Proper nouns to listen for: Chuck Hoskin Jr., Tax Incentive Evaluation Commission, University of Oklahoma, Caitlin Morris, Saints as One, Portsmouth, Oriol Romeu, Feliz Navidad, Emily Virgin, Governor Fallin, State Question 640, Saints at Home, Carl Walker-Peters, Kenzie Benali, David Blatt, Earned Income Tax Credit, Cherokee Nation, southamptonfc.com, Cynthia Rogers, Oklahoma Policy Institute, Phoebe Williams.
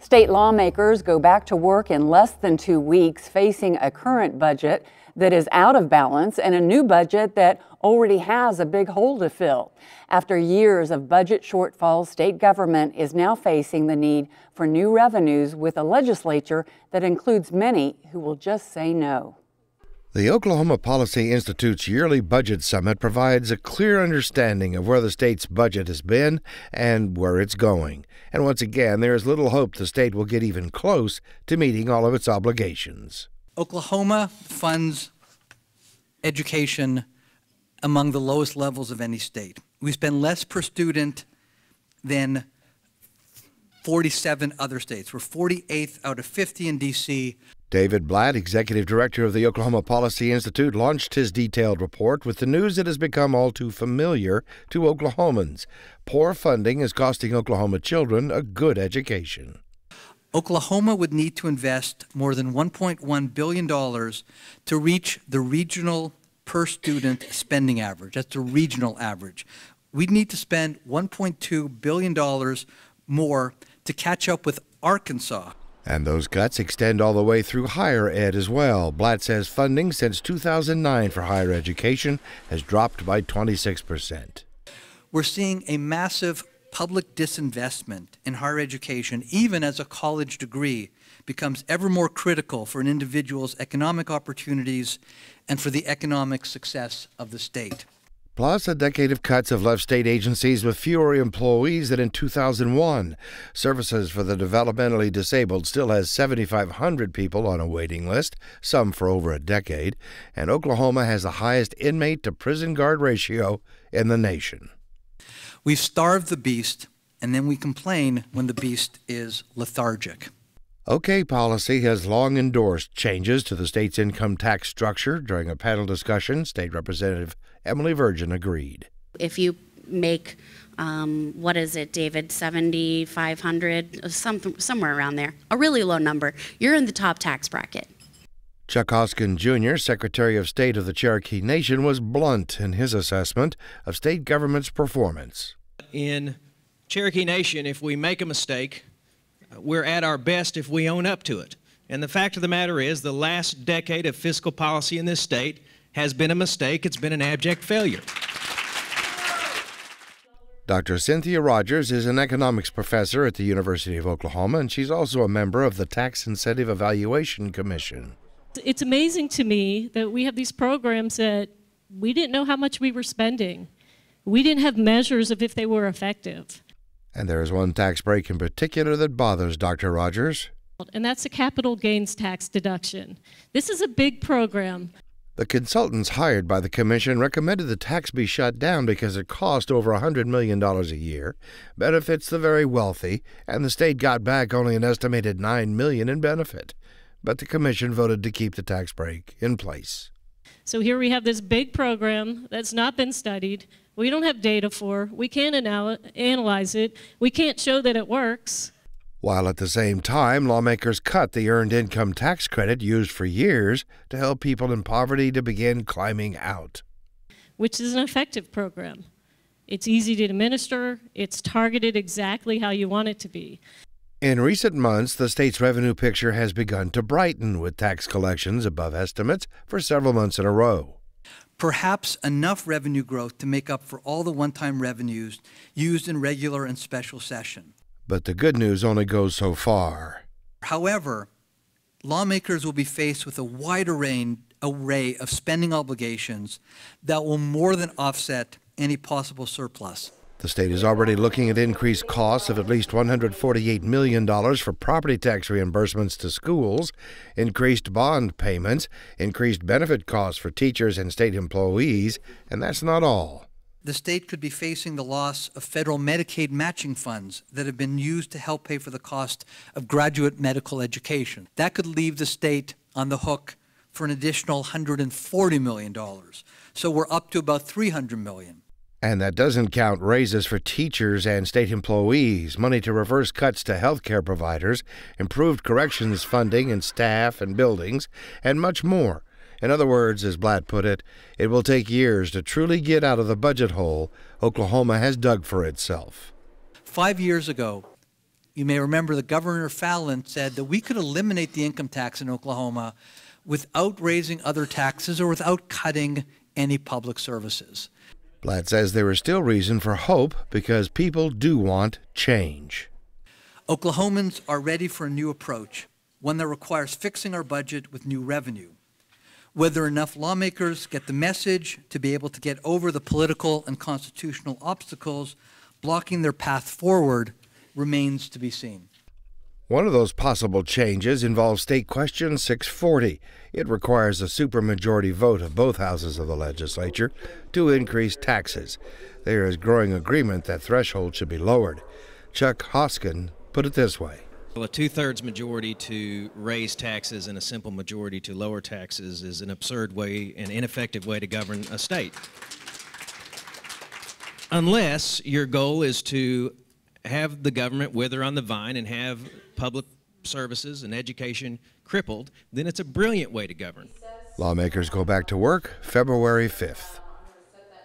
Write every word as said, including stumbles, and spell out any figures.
State lawmakers go back to work in less than two weeks, facing a current budget that is out of balance and a new budget that already has a big hole to fill. After years of budget shortfalls, state government is now facing the need for new revenues with a legislature that includes many who will just say no. The Oklahoma Policy Institute's yearly budget summit provides a clear understanding of where the state's budget has been and where it's going. And once again, there is little hope the state will get even close to meeting all of its obligations. Oklahoma funds education among the lowest levels of any state. We spend less per student than forty-seven other states. We're forty-eighth out of fifty in D C David Blatt, executive director of the Oklahoma Policy Institute, launched his detailed report with the news that has become all too familiar to Oklahomans. Poor funding is costing Oklahoma children a good education. Oklahoma would need to invest more than one point one billion dollars to reach the regional per student spending average. That's the regional average. We'd need to spend one point two billion dollars more to catch up with Arkansas. And those cuts extend all the way through higher ed as well. Blatt says funding since two thousand nine for higher education has dropped by twenty-six percent. We're seeing a massive public disinvestment in higher education, even as a college degree becomes ever more critical for an individual's economic opportunities and for the economic success of the state. Plus, a decade of cuts have left state agencies with fewer employees than in two thousand one. Services for the Developmentally Disabled still has seventy-five hundred people on a waiting list, some for over a decade, and Oklahoma has the highest inmate-to-prison guard ratio in the nation. We've starved the beast, and then we complain when the beast is lethargic. OK Policy has long endorsed changes to the state's income tax structure. During a panel discussion, State Representative Emily Virgin agreed. If you make, um, what is it, David, seventy-five hundred, some, somewhere around there, a really low number, you're in the top tax bracket. Chuck Hoskin Junior, Secretary of State of the Cherokee Nation, was blunt in his assessment of state government's performance. In Cherokee Nation, if we make a mistake, we're at our best if we own up to it. And the fact of the matter is, the last decade of fiscal policy in this state has been a mistake. It's been an abject failure. Doctor Cynthia Rogers is an economics professor at the University of Oklahoma, and she's also a member of the Tax Incentive Evaluation Commission. It's amazing to me that we have these programs that we didn't know how much we were spending. We didn't have measures of if they were effective. And there is one tax break in particular that bothers Doctor Rogers. And that's the capital gains tax deduction. This is a big program. The consultants hired by the commission recommended the tax be shut down because it cost over one hundred million dollars a year, benefits the very wealthy, and the state got back only an estimated nine million dollars in benefit. But the commission voted to keep the tax break in place. So here we have this big program that's not been studied. We don't have data for, we can't anal analyze it, we can't show that it works. While at the same time, lawmakers cut the Earned Income Tax Credit used for years to help people in poverty to begin climbing out. Which is an effective program. It's easy to administer, it's targeted exactly how you want it to be. In recent months, the state's revenue picture has begun to brighten with tax collections above estimates for several months in a row. Perhaps enough revenue growth to make up for all the one-time revenues used in regular and special session. But the good news only goes so far. However, lawmakers will be faced with a wide array of spending obligations that will more than offset any possible surplus. The state is already looking at increased costs of at least one hundred forty-eight million dollars for property tax reimbursements to schools, increased bond payments, increased benefit costs for teachers and state employees, and that's not all. The state could be facing the loss of federal Medicaid matching funds that have been used to help pay for the cost of graduate medical education. That could leave the state on the hook for an additional one hundred forty million dollars. So we're up to about three hundred million dollars. And that doesn't count raises for teachers and state employees, money to reverse cuts to health care providers, improved corrections funding and staff and buildings, and much more. In other words, as Blatt put it, it will take years to truly get out of the budget hole Oklahoma has dug for itself. Five years ago, You may remember that Governor Fallin said that we could eliminate the income tax in Oklahoma without raising other taxes or without cutting any public services. Blatt says there is still reason for hope because people do want change. Oklahomans are ready for a new approach, one that requires fixing our budget with new revenue. Whether enough lawmakers get the message to be able to get over the political and constitutional obstacles blocking their path forward remains to be seen. One of those possible changes involves State Question six forty. It requires a supermajority vote of both houses of the legislature to increase taxes. There is growing agreement that threshold should be lowered. Chuck Hoskin put it this way. Well, a two-thirds majority to raise taxes and a simple majority to lower taxes is an absurd way, an ineffective way to govern a state. Unless your goal is to have the government wither on the vine and have public services and education crippled, then it's a brilliant way to govern. Lawmakers go back to work February fifth.